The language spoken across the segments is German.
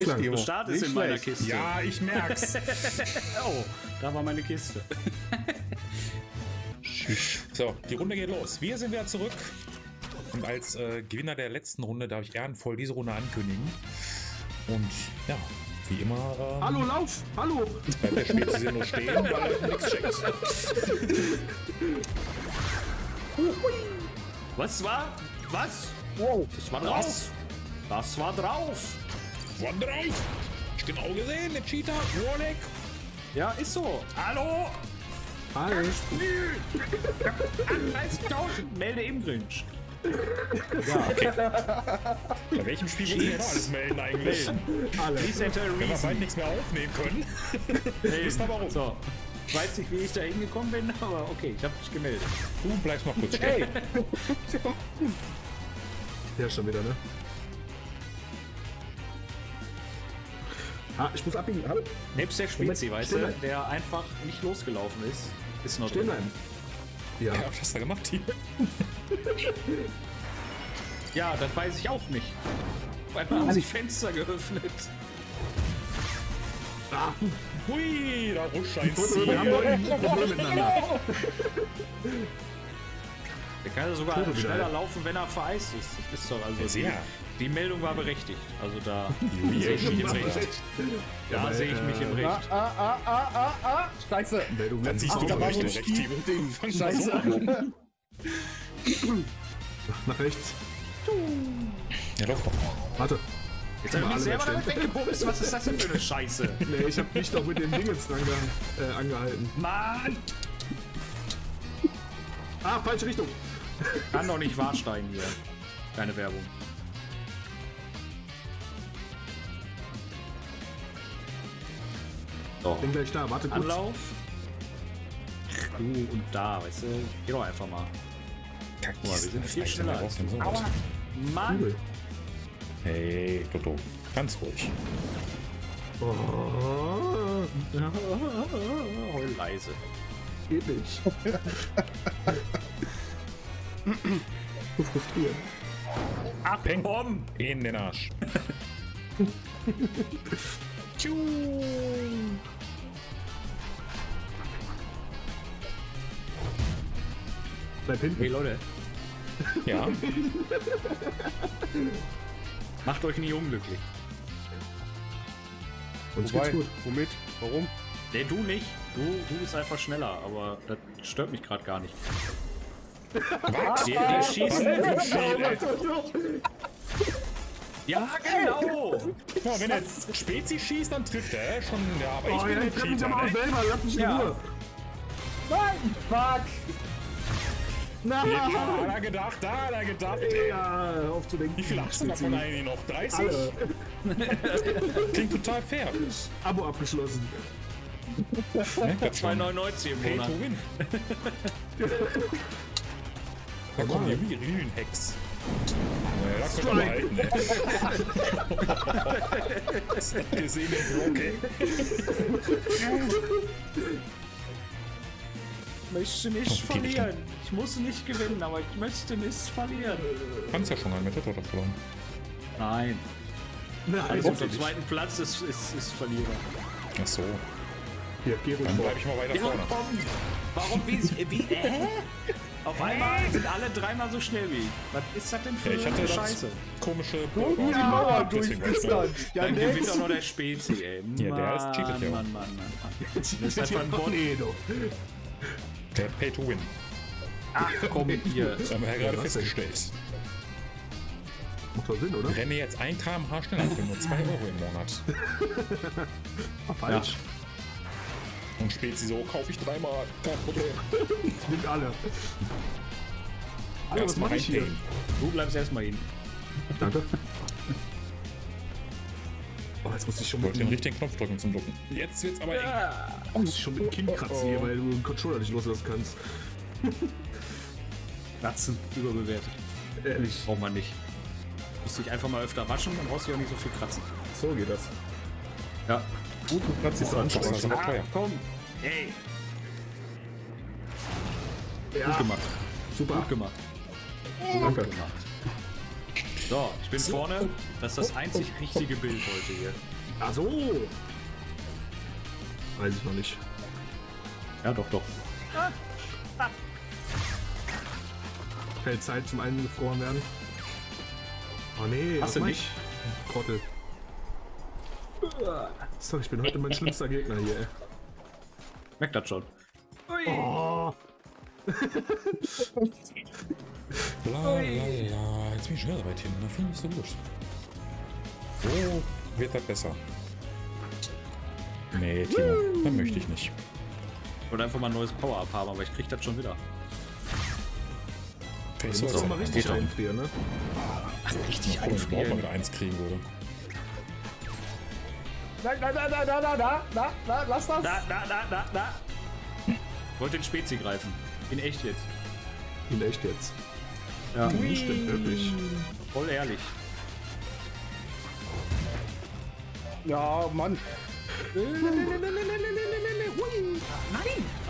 Du startest in meiner Kiste. Ja, ich merk's. Oh, da war meine Kiste. So, die Runde geht los. Wir sind wieder zurück. Und als Gewinner der letzten Runde darf ich ehrenvoll diese Runde ankündigen. Und ja, wie immer. Hallo, lauf! Hallo! Bei der Spitze sind nur stehen, weil er nichts checkt. Was war? Was? Wow. Das war drauf! Das war drauf! One drauf! Ich genau gesehen, der Cheater, Warlick. Ja, ist so. Hallo! Hallo! 38.000! Melde im Grinch. Ja, okay. Bei welchem Spiel muss ich immer alles melden eigentlich? Alle. Wenn wir bald nichts mehr aufnehmen können. Wisst aber warum. So. Weiß nicht, wie ich da hingekommen bin, aber okay, ich hab dich gemeldet. Du bleibst noch kurz stehen. Hey. Ja, schon wieder, ne? Ah, ich muss abbiegen. Hallo? Nebst der Spezi, weißt du, der einfach nicht losgelaufen ist, ist noch drin. Ja, was hast du da gemacht hier? Ja, das weiß ich auch nicht. Weil man hat die Fenster geöffnet. Ah. Hui, da rutscht ein Ziel. Wir haben doch ein Problem miteinander. Der kann ja sogar schneller laufen, wenn er vereist ist. Das ist doch also ja. Die Meldung war berechtigt. Also da sehe ich mich im Recht. Da sehe ich mich im Recht. Scheiße. Dann siehst du doch mal so ein Ding. Scheiße. Nach rechts. Ja doch. Warte. Jetzt haben wir mich selber damit weggebumst. Was ist das denn für eine Scheiße? Nee, ich hab mich doch mit dem Dingens angehalten. Mann! Ah, falsche Richtung. Kann doch nicht wahr sein hier. Keine Werbung. So. Bin gleich da, warte kurz. Anlauf. Du und da, weißt du. Geh doch einfach mal. Boah, wir sind viel schneller als du. Aua, Mann. Hey, Toto. Ganz ruhig. Oh, leise. Geht nicht. Du frustrierst. Ab, Peng, um. In den Arsch. Tschu. Bleib hinten. Hey Leute. Ja. Macht euch nie unglücklich. Uns geht's gut. Womit? Warum? Nee, du nicht. Du bist einfach schneller, aber das stört mich gerade gar nicht. Was? Die schießen ja, genau! Ja, wenn er jetzt Spezi schießt, dann trifft er schon. Ja, aber ich bin nicht Cheater, ne? Selber, lass mich in Ruhe. Nein! Fuck! Na, da hat er gedacht, Ja, aufzudenken. Wie viel hast du davon eigentlich noch? 30? Alle. Klingt total fair. Abo abgeschlossen. 2,99 im Monat. Da kommen hier wie Rühn-Hex. Ja, das kann man halten, ey. Das hat gesehen, okay. Ich möchte nicht verlieren. Ich muss nicht gewinnen, aber ich möchte nicht verlieren. Du kannst ja schon mal mit der Torte verloren. Nein. Also auf dem zweiten Platz ist Verlierer. Ach so. Ja, dann bleib ich mal weiter vorne. Komm. Warum? Wie? Auf einmal sind alle dreimal so schnell wie ich. Was ist das denn für eine Scheiße? Komische Burgen. Die Mauer durchgestanden. Dann gewinnt doch noch der Spezi, ey. Ja, der ist cheated, ja. Mann. Das ist einfach ein Bot. Der Pay to Win. Ach komm, hier. Das haben wir ja gerade festgestellt. Macht doch Sinn, oder? Renne jetzt 1 km/h schneller für nur 2 Euro im Monat. Falsch. Ja. Und Spezi so, kaufe ich 3 Mal. Kein Problem. Nimmt alle. Alles mal rein hier. Du bleibst erstmal hin. Danke. Oh, jetzt muss ich schon mal den richtigen Knopf drücken zum Ducken. Jetzt wird's aber echt. Oh, muss ich schon mit Kinn kratzen hier, weil du den Controller nicht loslassen kannst. Kratzen überbewertet. Ehrlich. Braucht man nicht. Musst dich einfach mal öfter waschen, dann brauchst du ja nicht so viel kratzen. So geht das. Ja. Gut, du kratzt dich so an. Komm. Ey. Ja. Gut gemacht. Super. Gut gemacht. Gut gemacht. So, ich bin vorne. Das ist das einzig richtige Bild heute hier. Ach so. Weiß ich noch nicht. Ja, doch, doch. Ah. Ah. Keine Zeit zum einen gefroren werden. Oh nee, hast du nicht? Trottel. Sorry, ich bin heute mein schlimmster Gegner hier, ey. Merkt das schon. Ui. Oh. Ui. Jetzt bin ich schneller bei Tim, da finde ich so lustig. So wird das besser. Nee, Timo, dann möchte ich nicht. Oder einfach mal ein neues Power-Up haben, aber ich krieg das schon wieder. Ich muss auch mal richtig einfrieren, ne? Ach, richtig einfrieren. Ich brauche mal wieder eins kriegen, oder? Na, lass das! Na. Wollt den Spezi greifen. In echt jetzt. In echt jetzt. Ja, das stimmt wirklich. Voll ehrlich. Ja, Mann. Nein!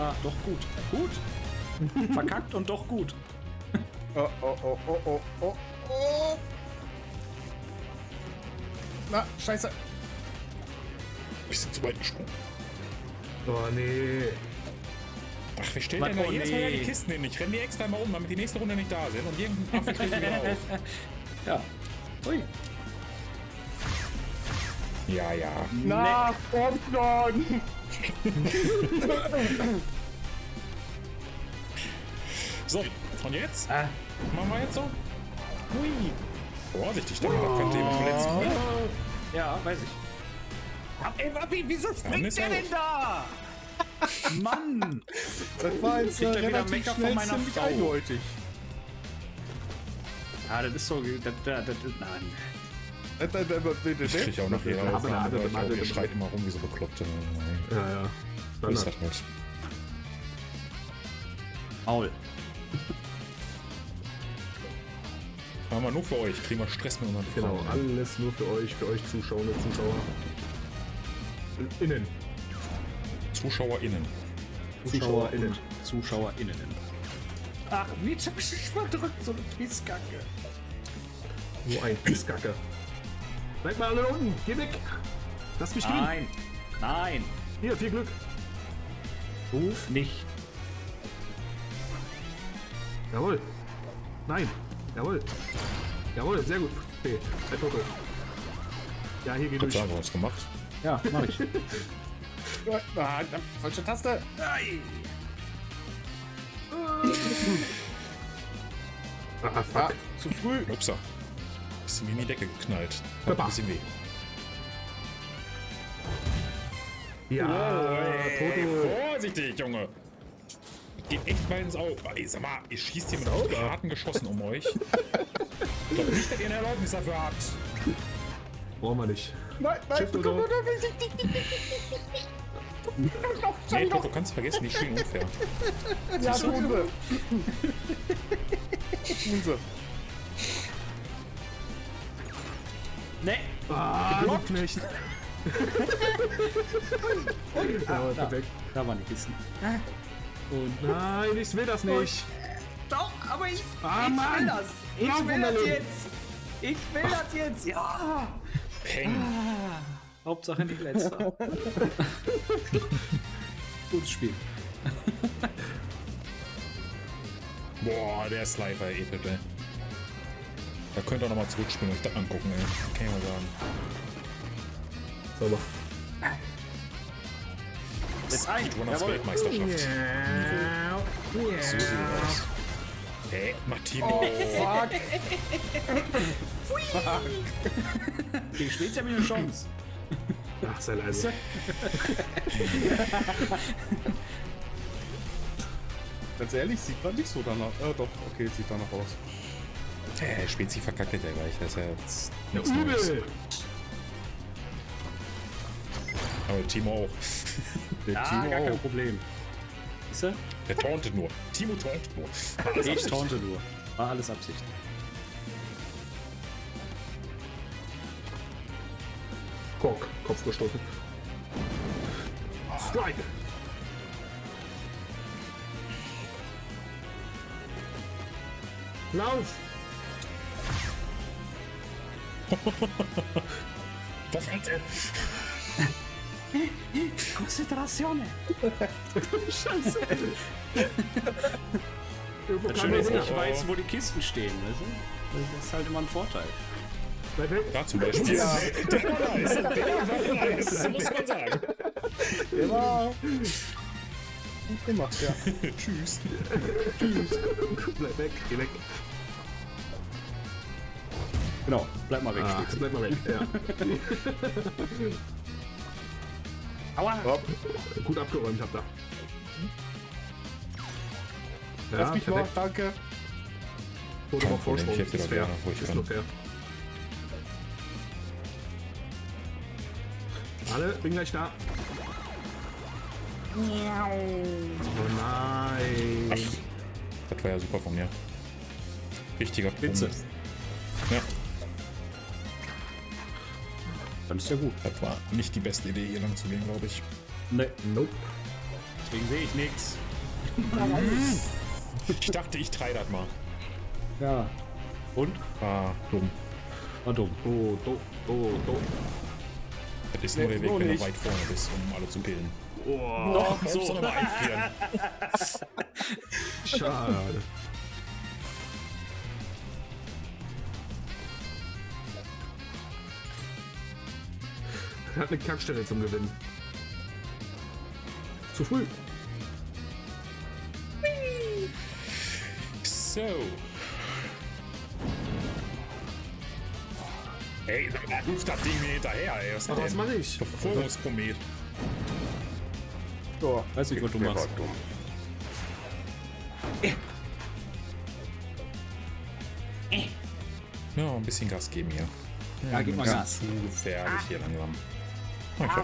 Ah, doch gut. Gut. Verkackt und doch gut. Oh. Na, scheiße. Bisschen zu weit gesprungen. Oh, nee. Ach, wir stellen ja jedes Mal die Kisten hin. Ich renne die extra mal um, damit die nächste Runde nicht da sind. Und irgendein Affe steht wieder auf. Ja. Ui. Ja. Na, komm schon! So, und jetzt? Machen wir jetzt so? Hui! Vorsichtig, da könnte jemand verletzt werden. Ja, weiß ich. Ey, Wabi, wieso springt der denn da? Mann! Das war jetzt relativ schnell ziemlich eindeutig. Ja, das ist so... Nein. Ich krieg auch noch jeder auf, aber ihr schreit immer rum wie so Bekloppte. Ja. Das ist halt nicht. Maul. Machen wir nur für euch, kriegen wir Stress mit unseren Frauen. Genau, alles nur für euch Zuschauer, Zuschauer. Innen. ZuschauerInnen. ZuschauerInnen. ZuschauerInnen. Ach, jetzt hab ich mich verdrückt, so eine Pisskacke. So ein Pisskacke. Bleib mal alle unten, geh weg. Lass mich gehen. Nein. Hier, viel Glück. Ruf nicht. Jawohl. Nein. Jawohl, sehr gut. Okay, ein Puckel. Ja, hier geht durch. Haben wir uns gemacht. Ja, mach ich. Falsche Taste. Nein. Fuck. Zu früh. Upsa. Bisschen in die Decke geknallt. Hat ein bisschen weh. Ja. Vorsichtig, Junge. Geht echt mal ins Auge. Ey, sag mal, ihr schießt hier mit Autokarten geschossen um euch. Doch nicht, dass ihr eine Erlaubnis dafür habt. Brauchen wir nicht. Nein, du kannst vergessen, die schwingen unfair. Ja, tun sie. Nee. Geblockt nicht. Da waren die Kisten. Und nein, ich will das nicht. Doch, aber ich will das. Ich will das jetzt. Ja. Peng. Hauptsache nicht letzter. Gutes Spiel. Boah, der Slifer, bitte. Da könnt ihr nochmal zurückspielen und euch das angucken, ey. Kann ich mal sagen. Sauber. Speedrunners Weltmeisterschaft. Yeah. So sieht aus. Hey, Martini. Oh, fuck. Fuck. Gegen Spezi habe ich eine Chance. Ach, sei leise. Ganz ehrlich, sieht man nicht so danach. Doch, okay, sieht danach aus. Spezi verkackt der gleich, das ist ja jetzt nichts Neues. Aber Timo auch. Gar kein Problem. Siehst du? Der tauntet nur. Timo tauntet nur. Ich taunte nur. War alles Absicht. Guck, Kopf gestoßen. Strike! Lauf! Das Konzentrazione! Scheiße! Das Schöne ist, ich weiß, wo die Kisten stehen. Das ist halt immer ein Vorteil. Da zum Beispiel. Ja, der war nice. Der war nice, muss man sagen. Der war gut gemacht, ja. Tschüss. Tschüss. Bleib weg, geh weg. Genau, bleib mal weg. Bleib mal weg, ja. Aua! Hopp. Gut abgeräumt, hab da. Ja, lass mich mal, danke. Wurde mal Vorsprung, ist fair. Ist nur fair. Alle, bin gleich da. Oh nein. Ach, das war ja super von mir. Richtiger Blitze. Ja. Dann ist ja gut. Das war nicht die beste Idee, hier lang zu gehen, glaube ich. Ne, nope. Deswegen sehe ich nichts. Ich dachte, ich treibe das mal. Ja. Und? War dumm. War dumm. Oh, dumm. Oh, dumm. Das ist nur der Weg, wenn du weit vorne bist, um alle zu killen. Oh, noch so. Soll aber einfrieren. Schade. Er hat eine Kackstelle zum Gewinnen. Zu früh. So. Ey, da ruft das Ding mir hinterher, ey. Was, was mache ich? Verfolgungskomet. Oh, weiß nicht, was du machst. Ja, ein bisschen Gas geben hier. Ja, gib mal Gas. Gefährlich hier langsam. Okay.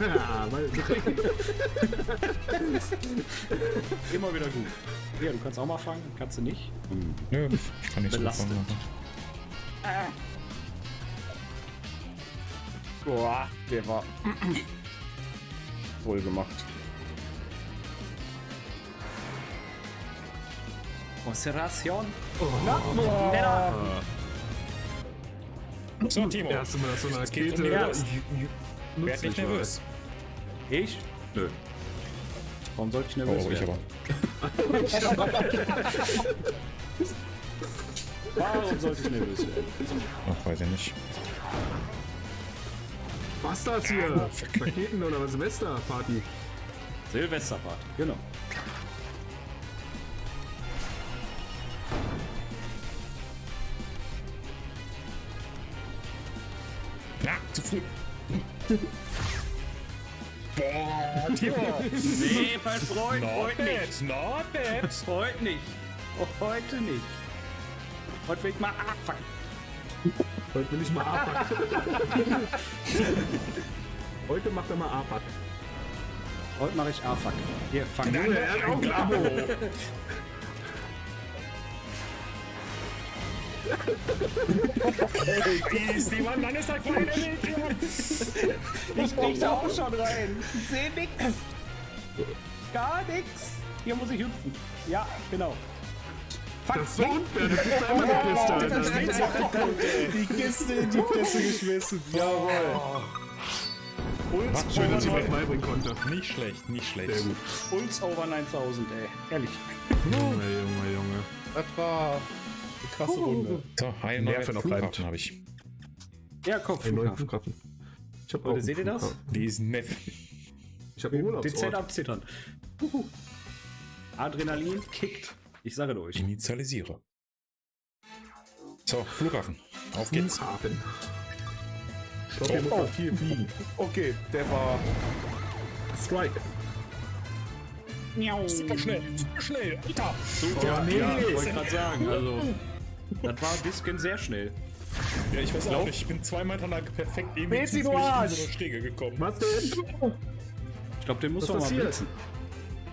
Ja, weil immer wieder gut. Ja, du kannst auch mal fangen, kannst du nicht. Hm. Nö, ich kann nicht belastet. So fangen. Boah, der war wohl gemacht. Konzentration. Oh, so, Timo. Erste Mal so eine Rakete. Werd nicht nervös. Ich? Nö. Warum sollte ich nervös werden? Ich aber. Warum sollte ich nervös werden? Ach, weiß ich nicht. Was das hier? Raketen oder was? Silvesterparty. Silvesterparty, genau. Ja, zu früh. Boah, Timo! Nee, mein Freund, heute nicht! Not bad! Heute nicht! Heute nicht! Heute will ich mal abfangen! Heute will ich mal abfangen! Heute macht er mal abfangen! Heute mache ich abfangen! Hier, fangen wir! Er hat auch ein Abo! Easy, Mann, dann ist der kleine Mädchen. Ich krieg da auch schon rein. Ich seh nix. Gar nix. Hier muss ich hüpfen. Ja, genau. Fuck. Das ist so unfair, du kriegst da immer die Kiste. Die Kiste geschmissen. Jawohl. Ulz schön, dass ich was beibringen konnte. Nicht schlecht, nicht schlecht. Sehr gut. Ulz over 9000, ey. Ehrlich. Junge, Junge, Junge. Das war... krasse Runde. So, einen neuen Flughafen habe ich. Ja, komm, einen neuen Flughafen. Ich hab auch. Seht ihr das? Diesen Map. Ich hab Urlaub. Dezent abzittern. Adrenalin kickt. Ich sage euch. Initialisiere. So, Flughafen. Auf geht's. Flughafen. Ich glaub, oh, hier fliegen. Okay, der war... Strike. Super schnell, Alter! Super, ja, nee, ja, wollte ich gerade sagen, also... Das war ein bisschen sehr schnell. Ja, ich weiß auch nicht, ich bin 2 Meter lang perfekt eben in unsere Stege gekommen. Was denn? Ich glaube, den muss doch mal blitzen.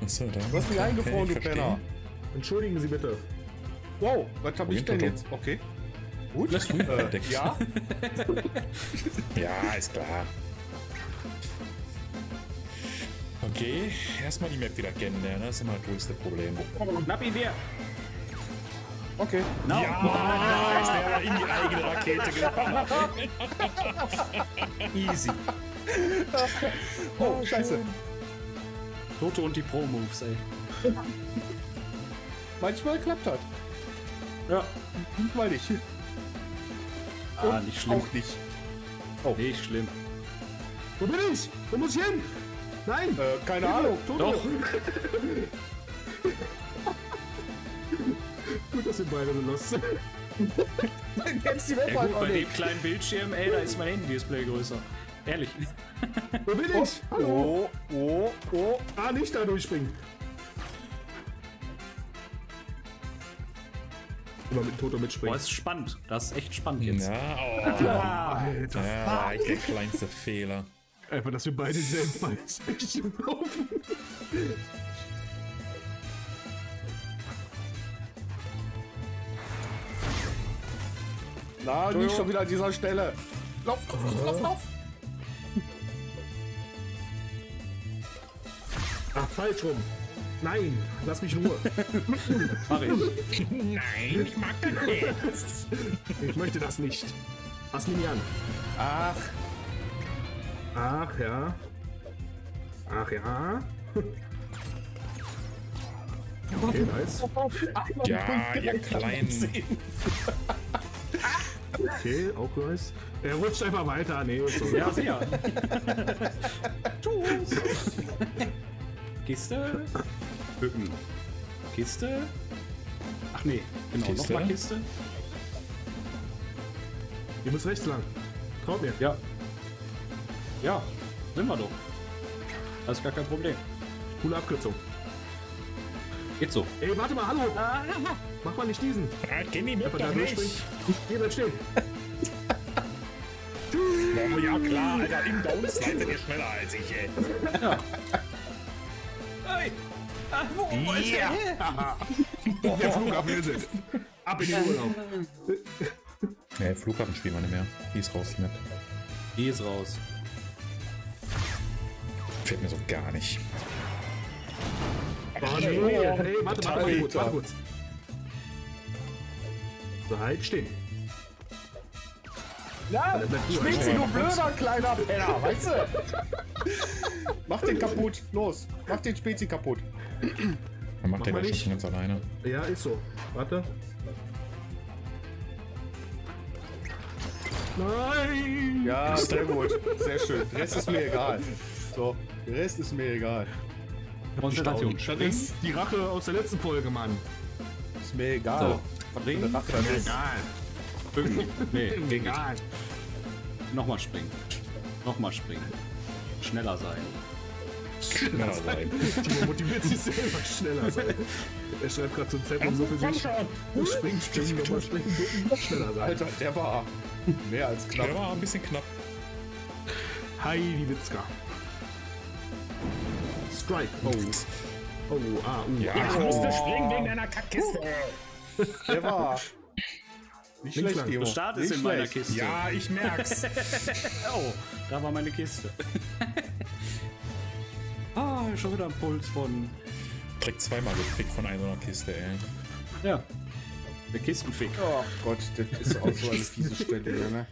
Achso, da. Du hast mich eingefroren, du Penner. Entschuldigen Sie bitte. Wow, was hab ich denn jetzt? Okay. Gut. Ja? Ja, ist klar. Okay, erstmal die Map wieder kennenlernen, das ist immer das größte Problem. Knapp ihn wieder! Okay. No. Ja, da ist der in die eigene Rakete gefahren. Easy. Oh, scheiße. Toto und die Pro-Moves, ey. Manchmal klappt das. Ja. Manchmal nicht. Ah, nicht schlimm. Auch nicht. Oh. Nicht schlimm. Wo bin ich? Wo muss ich hin? Nein! Keine Ahnung. Toto. Doch. Gut, dass wir beide so los sind. Jetzt die Welt ja, gut, bei dem kleinen Bildschirm, ey, da ist mein Handy-Display größer. Ehrlich. Wo bin ich? Oh, hallo. Oh, oh, oh. Ah, nicht da durchspringen. Immer mit dem Toto mitspringen. Boah, ist spannend. Das ist echt spannend jetzt. Ja, oh. Alter. Ja, echt der kleinste Fehler. Einfach, dass wir beide selbst mal ins Bildschirm laufen. Na, nicht schon wieder an dieser Stelle. Lauf, lauf, lauf, lauf. Ach, falsch rum. Nein, lass mich in Ruhe. Mach ich. Nein, ich mag das nicht. Ich möchte das nicht. Pass mich nicht an. Ach. Ach ja. Ach ja. Okay, nice. Ja, ihr kleinen. Okay, auch nice. Er rutscht einfach weiter. Nee, ist so. Ja, sicher. Tschüss. Kiste. Bücken. Kiste. Ach nee, genau. Kiste. Nochmal Kiste. Ihr müsst rechts lang. Traut mir. Ja. Ja, sind wir doch. Das ist gar kein Problem. Coole Abkürzung. Geht so. Ey, warte mal, hallo. Mach mal nicht diesen. Ich kenn ihn einfach da nicht. Hier, bleib stehen. Oh, ja klar, Alter. Im Downslide seid ihr schneller als ich, ey. Ja. Hey. Ah, wo ist der her? Der Flughafen ist ab in den Urlaub. Nee, Flughafen spielen wir nicht mehr. Die ist raus, nicht. Die ist raus. Fällt mir so gar nicht. Oh, nee. Hey, warte kurz. So, halt stehen. Ja, schwingt sie, du blöder kleiner Penner, weißt du? Mach den kaputt, los. Mach den Spezi kaputt. Dann macht der das schon ganz alleine. Ja, ist so. Warte. Nein! Ja, sehr gut. Sehr schön. Der Rest ist mir egal. So, der Rest ist mir egal. Konzentration. Das ist die Rache aus der letzten Folge, Mann. Ist mir egal. So, verbringen. Rache dann ist. Egal. Bücken. Nee, egal. Nochmal springen. Nochmal springen. Schneller sein. Schneller sein. Die motiviert sich selber schneller sein. Er schreibt gerade so ein Zettel und so für sich. Springen, nochmal springen, Bücken. Schneller sein. Alter, der war mehr als knapp. Der war ein bisschen knapp. Heidi Witzka. Strike. Oh. Oh, ah, ja. Ich musste springen wegen deiner Kackkiste. Der war. Nicht schlecht, Evo. Du startest in meiner Kiste. Ja, ich merk's. Oh, da war meine Kiste. Ah, schon wieder ein Puls von. Direkt zweimal gefickt von einer Kiste, ey. Ja. Der Kistenfick. Oh Gott, das ist auch so eine fiese Stelle, ne?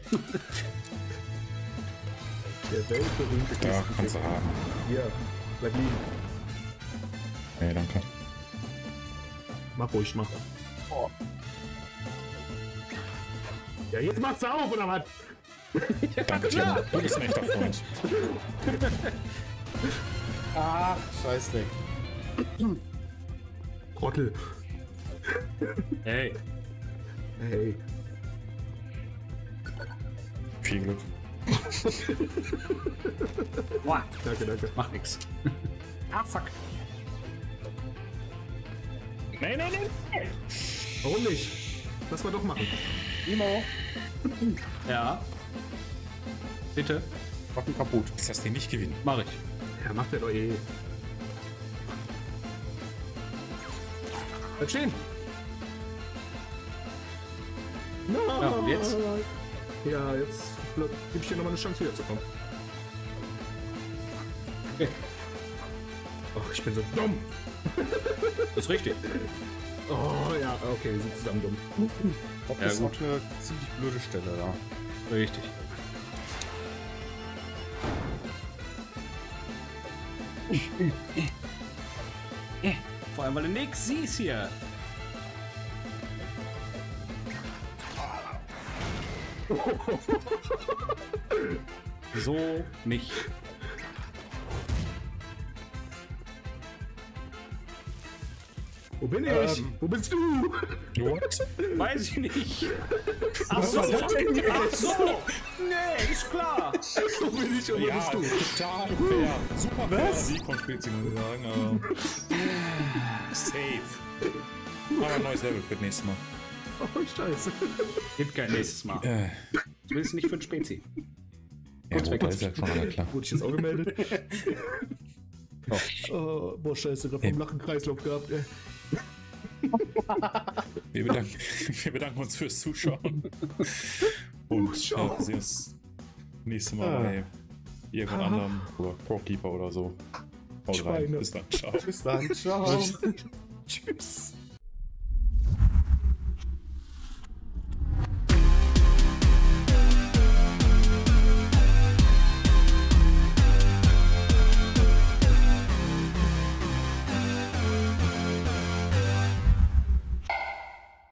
Der weltberühmte Kistenfick. Ja, kannst du haben. Hier. Bleib liegen. Nee, danke. Mach ruhig, mach. Oh. Ja, jetzt macht's auf, oder was? Ja, danke, klar. Du bist ein echter Freund. Ach, Scheißdreck. Trottel. Hey. Hey. Viel Glück. Boah. Danke, danke. Mach nix. Ah, fuck. Nein, nein, nein. Warum nicht? Lass mal doch machen. Imo. Ja. Bitte. Mach ihn kaputt. Ist das den nicht gewinnen? Mach ich. Ja, macht er doch eh. Bleib stehen. No. Ja, und jetzt? Ja, jetzt gebe ich dir nochmal eine Chance wiederzukommen. Okay. Ach, ich bin so dumm. Das ist richtig. Oh ja, okay, wir sind zusammen dumm. Bob ist gut. Auch eine ziemlich blöde Stelle da. Richtig. Vor allem, weil du nichts siehst hier. So nicht. Wo bin ich? Wo bist du? What? Weiß ich nicht. Achso, nee, ist klar. Wo bin ich und wo bist du? Total fair. Super fair Sieg von Spezi, muss ich sagen. Aber safe. Machen ein neues Level für das nächste Mal. Oh, scheiße. Gibt kein nächstes Mal. Zumindest nicht für den Spezi. Europa ist ja schon mal klar. Wurde ich jetzt auch gemeldet? Oh. Oh, boah, scheiße, gerade vom Lachen Kreislauf gehabt, ey. Wir bedanken uns fürs Zuschauen. Und wir sehen uns nächstes Mal bei jemand anderem oder Prokeeper oder so. Haut rein. Bis dann. Ciao. Bis dann. Ciao. Tschüss.